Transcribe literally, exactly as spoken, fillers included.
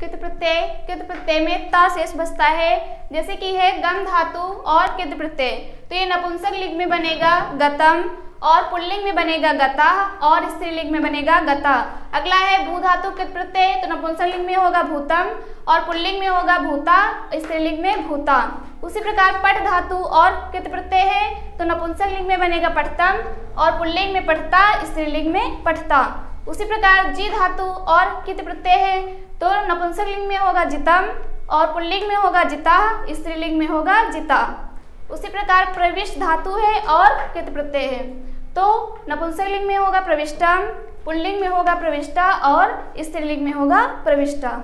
कृत प्रत्यय कृत प्रत्यय में ता शेष बसता है, जैसे कि है गम धातु और कृत प्रत्यय, तो ये नपुंसक लिंग में बनेगा गतम और पुल्लिंग में बनेगा गता और स्त्रीलिंग में बनेगा गता। अगला है भू धातु कृत प्रत्यय, तो नपुंसकलिंग में होगा भूतम और पुल्लिंग में होगा भूता, स्त्रीलिंग में भूता। उसी प्रकार पट धातु और कृत प्रत्यय है, तो नपुंसकलिंग में बनेगा पठतम और पुल्लिंग में पठता, स्त्रीलिंग में पठता। उसी प्रकार जी धातु और कृत प्रत्यय है, तो नपुंसकलिंग में होगा जितम और पुल्लिंग में होगा जिता, स्त्रीलिंग में होगा जिता। उसी प्रकार प्रविष्ट धातु है और कृत प्रत्यय है, तो नपुंसकलिंग में होगा प्रविष्टम, पुल्लिंग में होगा प्रविष्टा और स्त्रीलिंग में होगा प्रविष्टा।